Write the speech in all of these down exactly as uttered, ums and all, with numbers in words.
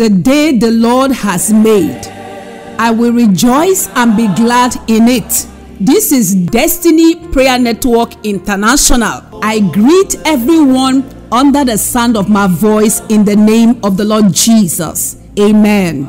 is the day the Lord has made. I will rejoice and be glad in it. This is Destiny Prayer Network International. I greet everyone under the sound of my voice in the name of the Lord Jesus. Amen.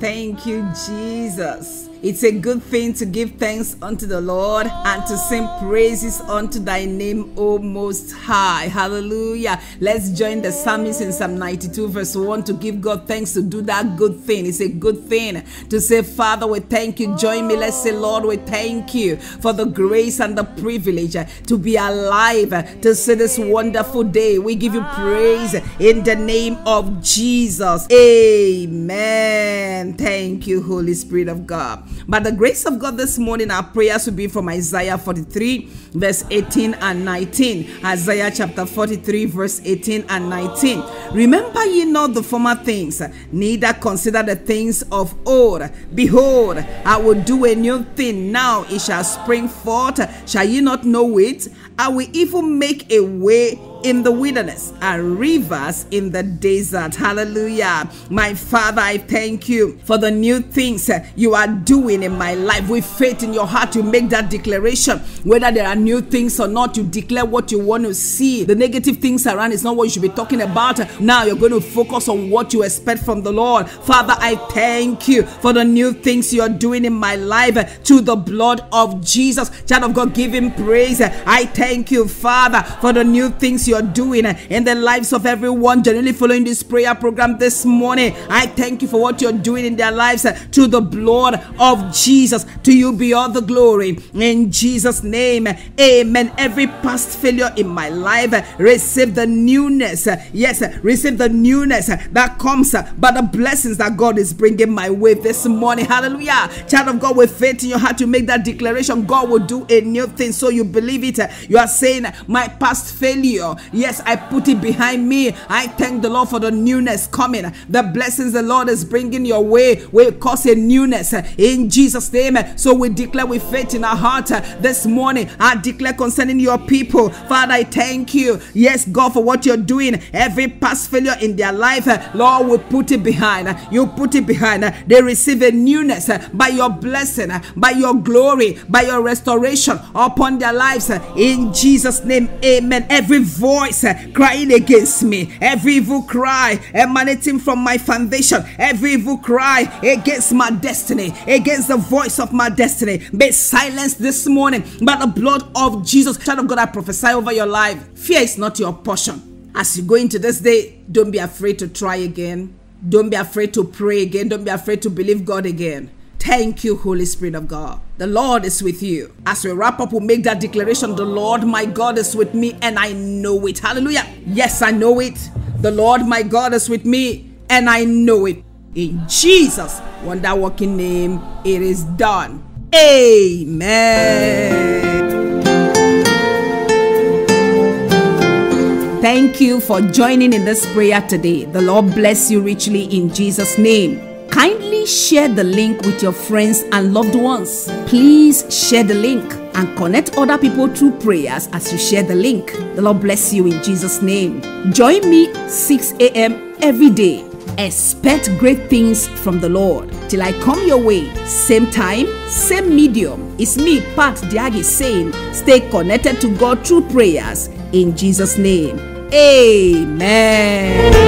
Thank you, Jesus. It's a good thing to give thanks unto the Lord and to sing praises unto thy name, O Most High. Hallelujah. Let's join the psalmist in Psalm ninety-two verse one to give God thanks, to do that good thing. It's a good thing to say, Father, we thank you. Join me. Let's say, Lord, we thank you for the grace and the privilege to be alive, to see this wonderful day. We give you praise in the name of Jesus. Amen. Thank you, Holy Spirit of God. By the grace of God this morning, our prayers will be from Isaiah forty-three, verse eighteen and nineteen. Isaiah chapter forty-three, verse eighteen and nineteen. Remember ye not the former things, neither consider the things of old. Behold, I will do a new thing. Now it shall spring forth. Shall ye not know it? I will even make a way in the wilderness and rivers in the desert. Hallelujah. My Father, I thank you for the new things you are doing in my life. With faith in your heart, you make that declaration. Whether there are new things or not, you declare what you want to see. The negative things around is not what you should be talking about. Now you're going to focus on what you expect from the Lord. Father, I thank you for the new things you're doing in my life, to the blood of Jesus. Child of God, give him praise. I thank you, Father, for the new things you you're doing in the lives of everyone generally following this prayer program this morning. I thank you for what you're doing in their lives, to the blood of Jesus. To you be all the glory, in Jesus' name. Amen. Every past failure in my life, receive the newness. Yes, receive the newness that comes by the blessings that God is bringing my way this morning. Hallelujah. Child of God, with faith in your heart, you make that declaration. God will do a new thing. So you believe it. You are saying, my past failure, yes, I put it behind me. I thank the Lord for the newness coming. The blessings the Lord is bringing your way will cause a newness in Jesus' name. So we declare with faith in our heart this morning. I declare concerning your people, Father, I thank you. Yes, God, for what you're doing. Every past failure in their life, Lord, we put it behind. You put it behind. They receive a newness by your blessing, by your glory, by your restoration upon their lives. In Jesus' name, amen. Every voice voice crying against me, every evil cry emanating from my foundation, every evil cry against my destiny, against the voice of my destiny, be silenced this morning by the blood of Jesus. Child of God, I prophesy over your life. Fear is not your portion. As you go into this day, don't be afraid to try again. Don't be afraid to pray again. Don't be afraid to believe God again. Thank you, Holy Spirit of God. The Lord is with you. As we wrap up, we'll make that declaration. The Lord my God is with me, and I know it. Hallelujah. Yes, I know it. The Lord my God is with me, and I know it. In Jesus' wonder working name, it is done. Amen. Thank you for joining in this prayer today. The Lord bless you richly in Jesus' name. Kindly share the link with your friends and loved ones. Please share the link and connect other people through prayers as you share the link. The Lord bless you in Jesus' name. Join me six a m every day. Expect great things from the Lord. Till I come your way, same time, same medium. It's me, Pat Diagi, saying, stay connected to God through prayers in Jesus' name. Amen.